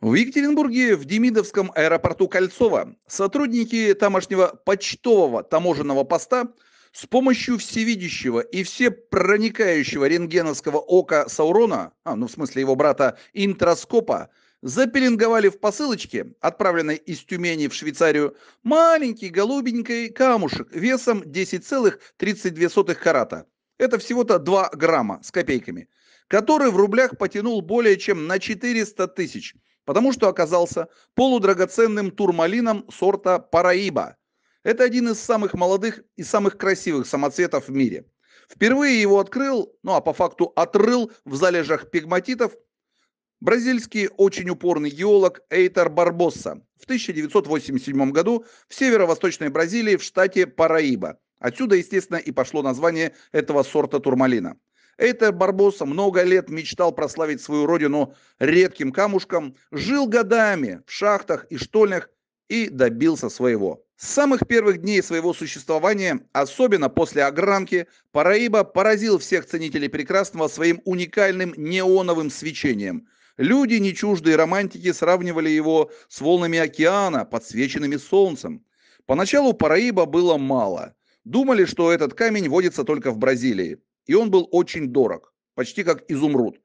В Екатеринбурге, в Демидовском аэропорту Кольцова, сотрудники тамошнего почтового таможенного поста с помощью всевидящего и всепроникающего рентгеновского ока Саурона, в смысле его брата Интроскопа, запеленговали в посылочке, отправленной из Тюмени в Швейцарию, маленький голубенький камушек весом 10,32 карата. Это всего-то 2 грамма с копейками, который в рублях потянул более чем на 400 тысяч. Потому что оказался полудрагоценным турмалином сорта Парайба. Это один из самых молодых и самых красивых самоцветов в мире. Впервые его открыл, по факту отрыл в залежах пегматитов бразильский очень упорный геолог Эйтор Барбоза в 1987 году в северо-восточной Бразилии в штате Парайба. Отсюда, естественно, и пошло название этого сорта турмалина. Эйтор Барбоза много лет мечтал прославить свою родину редким камушком, жил годами в шахтах и штольнях и добился своего. С самых первых дней своего существования, особенно после огранки, Парайба поразил всех ценителей прекрасного своим уникальным неоновым свечением. Люди, не чуждые романтики, сравнивали его с волнами океана, подсвеченными солнцем. Поначалу Парайба было мало. Думали, что этот камень водится только в Бразилии. И он был очень дорог, почти как изумруд.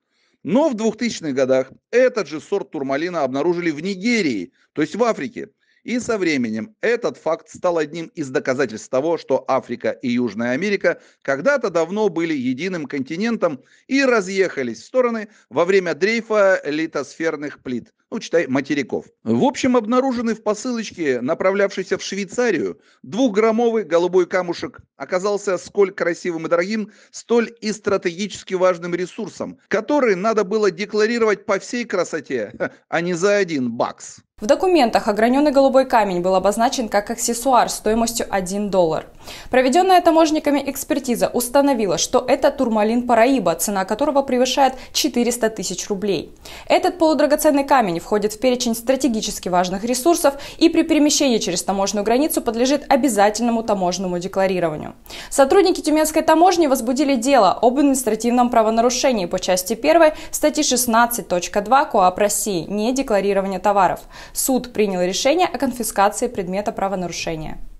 Но в 2000-х годах этот же сорт турмалина обнаружили в Нигерии, то есть в Африке. И со временем этот факт стал одним из доказательств того, что Африка и Южная Америка когда-то давно были единым континентом и разъехались в стороны во время дрейфа литосферных плит, читай, материков. В общем, обнаруженный в посылочке, направлявшийся в Швейцарию, 2-граммовый голубой камушек оказался сколь красивым и дорогим, столь и стратегически важным ресурсом, который надо было декларировать по всей красоте, а не за $1. В документах ограненный голубой камень был обозначен как аксессуар стоимостью $1. Проведенная таможенниками экспертиза установила, что это турмалин Парайба, цена которого превышает 400 тысяч рублей. Этот полудрагоценный камень входит в перечень стратегически важных ресурсов и при перемещении через таможенную границу подлежит обязательному таможенному декларированию. Сотрудники Тюменской таможни возбудили дело об административном правонарушении по части 1 статьи 16.2 КОАП России «Недекларирование товаров». Суд принял решение о конфискации предмета правонарушения.